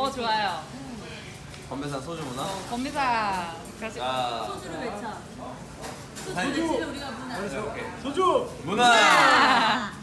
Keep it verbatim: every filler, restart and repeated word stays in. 어 좋아요. 건배사 소주 문화? 어, 건배사. 아, 소주를 외쳐. 소주 대신에 우리가 문화. 소주. 문화.